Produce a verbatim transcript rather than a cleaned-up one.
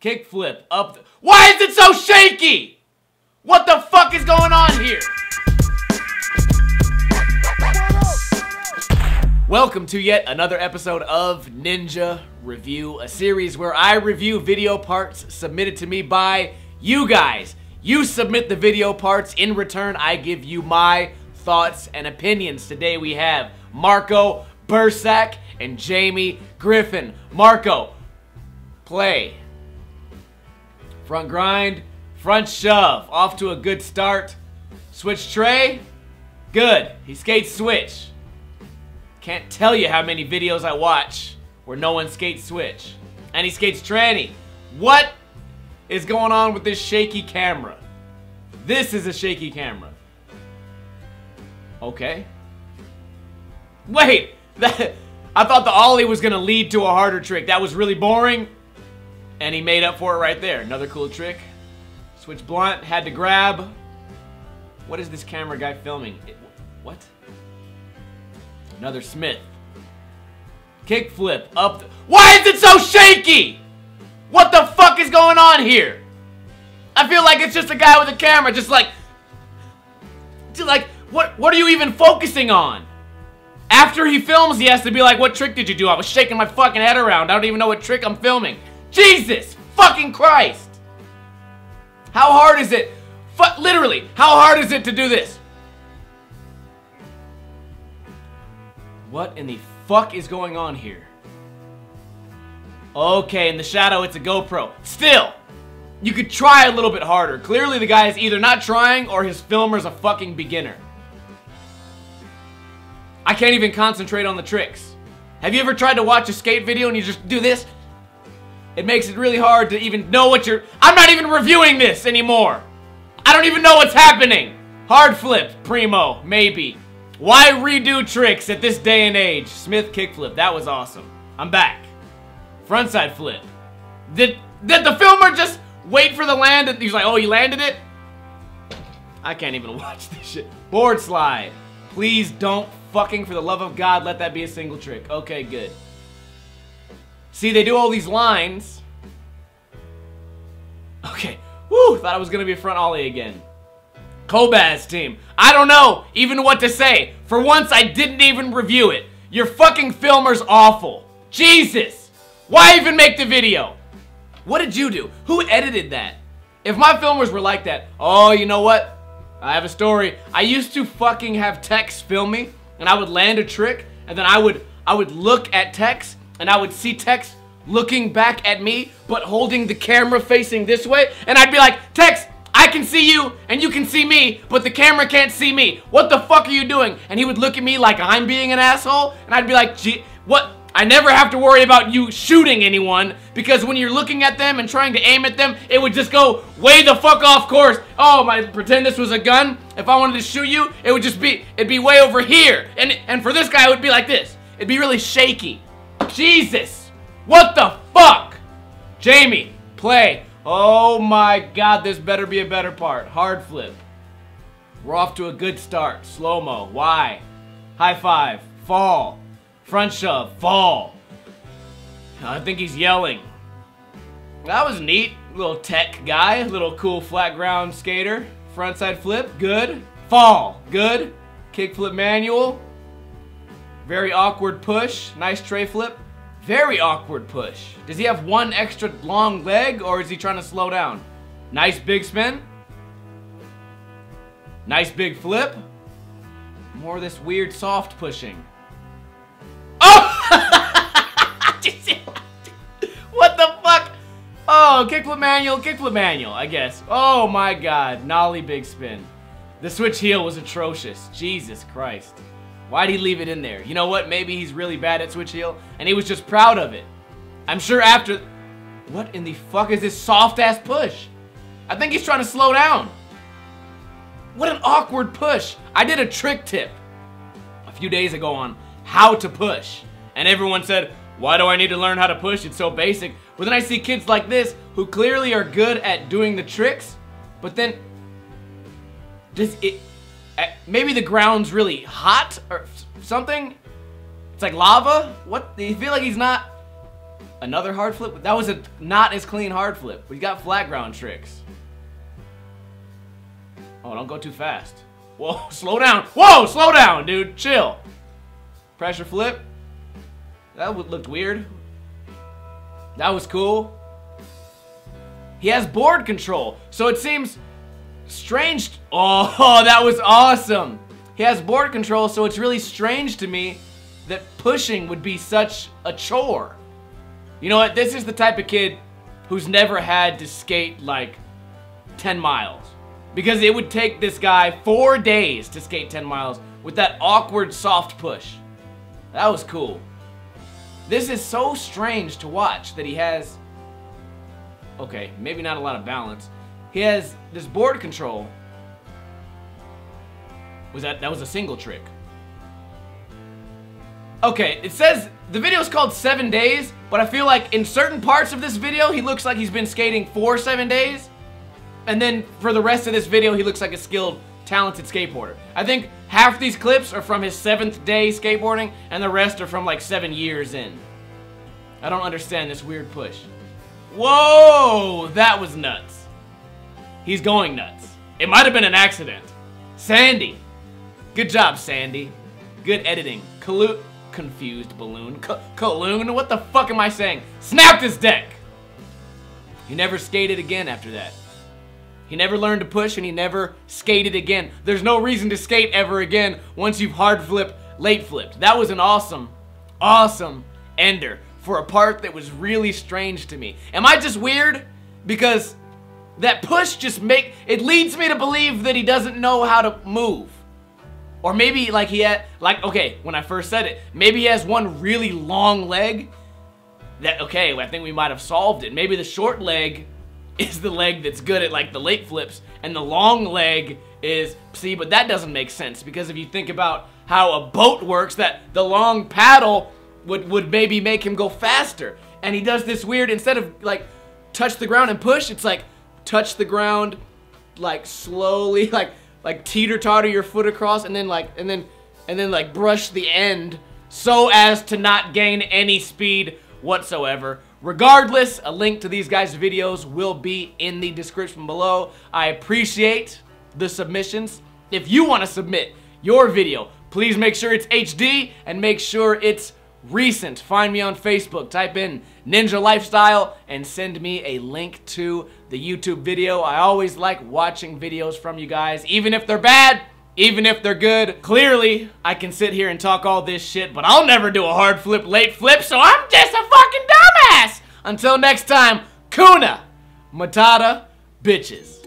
Kickflip up the... Why is it so shaky? What the fuck is going on here? Welcome to yet another episode of Ninja Review, a series where I review video parts submitted to me by you guys. You submit the video parts, in return I give you my thoughts and opinions. Today we have Marco Bursack and Jamie Griffin. Marco, play. Front grind, front shove, off to a good start. Switch tray, good. He skates switch. Can't tell you how many videos I watch where no one skates switch. And he skates tranny. What is going on with this shaky camera? This is a shaky camera. Okay. Wait, that, I thought the ollie was gonna lead to a harder trick. That was really boring. And he made up for it right there. Another cool trick. Switch blunt, had to grab. What is this camera guy filming? It, what? Another Smith. Kickflip up the... Why is it so shaky? What the fuck is going on here? I feel like it's just a guy with a camera just like... Just like, what, what are you even focusing on? After he films, he has to be like, what trick did you do? I was shaking my fucking head around. I don't even know what trick I'm filming. Jesus fucking Christ! How hard is it? Fu- literally, how hard is it to do this? What in the fuck is going on here? Okay, in the shadow it's a GoPro. Still, you could try a little bit harder. Clearly the guy is either not trying or his filmer's a fucking beginner. I can't even concentrate on the tricks. Have you ever tried to watch a skate video and you just do this? It makes it really hard to even know what you're... I'm not even reviewing this anymore! I don't even know what's happening! Hard flip, primo, maybe. Why redo tricks at this day and age? Smith kickflip, that was awesome. I'm back. Frontside flip. Did, did the filmer just wait for the land and he's like, oh, you landed it? I can't even watch this shit. Board slide. Please don't fucking, for the love of God, let that be a single trick. Okay, good. See, they do all these lines. Okay. Woo! Thought I was going to be a front ollie again. Kobaz team. I don't know even what to say. For once, I didn't even review it. Your fucking filmer's awful. Jesus! Why even make the video? What did you do? Who edited that? If my filmers were like that, oh, you know what? I have a story. I used to fucking have Tex film me, and I would land a trick, and then I would, I would look at Tex, and I would see Tex looking back at me, but holding the camera facing this way, and I'd be like, Tex, I can see you, and you can see me, but the camera can't see me. What the fuck are you doing? And he would look at me like I'm being an asshole, and I'd be like, gee, what? I never have to worry about you shooting anyone, because when you're looking at them and trying to aim at them, it would just go way the fuck off course. Oh, my, pretend this was a gun. If I wanted to shoot you, it would just be, it'd be way over here. And, and for this guy, it would be like this. It'd be really shaky. Jesus! What the fuck? Jamie, play. Oh my God, this better be a better part. Hard flip. We're off to a good start. Slow-mo. Why? High five. Fall. Front shove. Fall. I think he's yelling. That was neat. Little tech guy. Little cool flat ground skater. Frontside flip. Good. Fall. Good. Kickflip manual. Very awkward push. Nice tray flip. Very awkward push. Does he have one extra long leg or is he trying to slow down? Nice big spin. Nice big flip. More of this weird soft pushing. Oh! What the fuck? Oh, kickflip manual, kickflip manual, I guess. Oh my God. Nollie big spin. The switch heel was atrocious. Jesus Christ. Why'd he leave it in there? You know what? Maybe he's really bad at switch heel, and he was just proud of it. I'm sure after... What in the fuck is this soft-ass push? I think he's trying to slow down. What an awkward push. I did a trick tip a few days ago on how to push, and everyone said, why do I need to learn how to push? It's so basic. But then I see kids like this who clearly are good at doing the tricks, but then... Does it... Maybe the ground's really hot or something. It's like lava. What? You feel like he's not... Another hard flip? That was a not as clean hard flip. We got flat ground tricks. Oh, don't go too fast. Whoa, slow down. Whoa, slow down, dude. Chill. Pressure flip. That looked weird. That was cool. He has board control, so it seems strange. Oh, that was awesome. He has board control, so it's really strange to me that pushing would be such a chore. You know what? This is the type of kid who's never had to skate like ten miles. Because it would take this guy four days to skate ten miles with that awkward soft push. That was cool. This is so strange to watch that he has... Okay, maybe not a lot of balance. He has this board control. Was that... That was a single trick. Okay, it says... The video is called Seven Days, but I feel like in certain parts of this video, he looks like he's been skating for seven days. And then for the rest of this video, he looks like a skilled, talented skateboarder. I think half these clips are from his seventh day skateboarding, and the rest are from like seven years in. I don't understand this weird push. Whoa, that was nuts. He's going nuts. It might have been an accident. Sandy. Good job, Sandy. Good editing. Collu- confused balloon. Co- Colloon? What the fuck am I saying? Snapped his deck. He never skated again after that. He never learned to push, and he never skated again. There's no reason to skate ever again once you've hard flipped, late flipped. That was an awesome, awesome ender for a part that was really strange to me. Am I just weird? Because that push just make, it leads me to believe that he doesn't know how to move. Or maybe like he had, like, okay, when I first said it, maybe he has one really long leg. That, okay, I think we might have solved it. Maybe the short leg is the leg that's good at like the late flips, and the long leg is, see, but that doesn't make sense, because if you think about how a boat works, that the long paddle would, would maybe make him go faster, and he does this weird, instead of like touch the ground and push, it's like touch the ground, like slowly, like like teeter-totter your foot across, and then like, and then, and then like brush the end so as to not gain any speed whatsoever. Regardless, a link to these guys' videos will be in the description below. I appreciate the submissions. If you want to submit your video, please make sure it's H D and make sure it's recent. Find me on Facebook. Type in Ninja Lifestyle and send me a link to the YouTube video. I always like watching videos from you guys, even if they're bad, even if they're good. Clearly, I can sit here and talk all this shit, but I'll never do a hard flip, late flip, so I'm just a fucking dumbass! Until next time, kuna matata bitches.